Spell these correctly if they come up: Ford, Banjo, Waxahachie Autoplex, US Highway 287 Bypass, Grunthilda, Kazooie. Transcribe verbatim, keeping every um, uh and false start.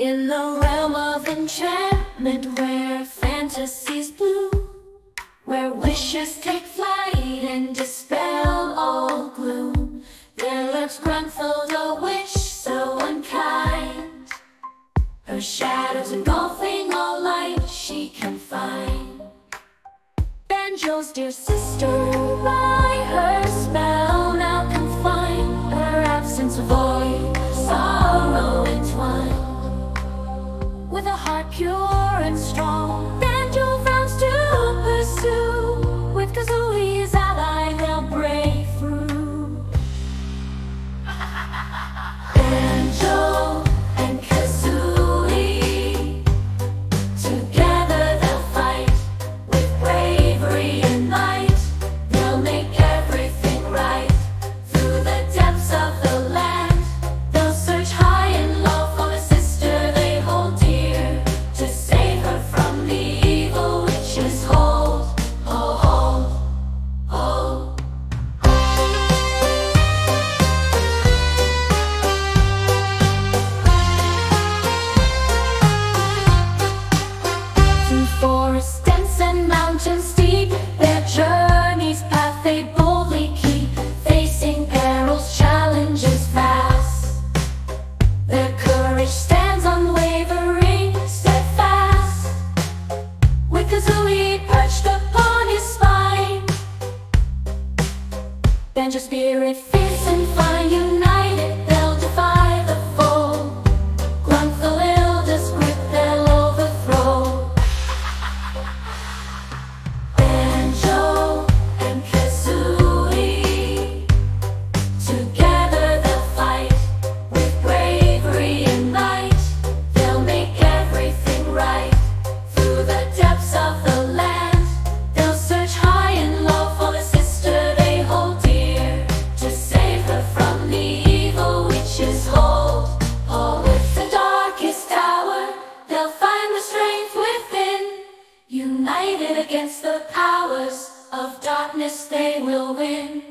In the realm of enchantment, where fantasies blue, where wishes take flight and dispel all gloom, there lives Grunthilda, a witch so unkind. Her shadows engulfing all light she can find. Banjo's dear sister, by her spell now confined, her absence void, sorrow entwined. With a heart pure and strong, Banjo vows to pursue. With Kazooie his ally, they'll break through. Banjo and Kazooie, together they'll fight. With bravery and might, they'll make everything right. Through the depths of the land, they'll search high and low for the sister they hold dear. Banjo spirit fierce and fine, united they'll defy the foe. Grunthilda's grip they'll overthrow. Banjo and Kazooie, together they'll fight. With bravery and might, they'll make everything right. Through the depths of the land, they'll search high and low for the sister they hold dear. Against the powers of darkness they will win.